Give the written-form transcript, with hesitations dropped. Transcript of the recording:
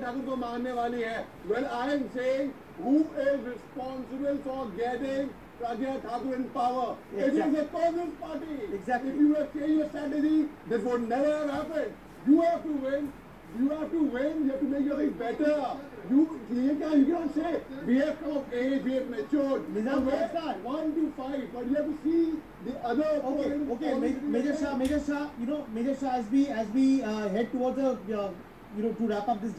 ठाकुर को मानने वाली है. Well, I am saying who is responsible for getting Pragya Thakur in power? Exactly. It is the Communist Party. Exactly. If you have changed your strategy, this would never have happened. You have to win. You have to win. You have to make your thing better. You cannot say we have come of age, we have matured. One to five, but you have to see the other. Okay. Major Shah, you know, Major Shah, as we head towards the, to wrap up this.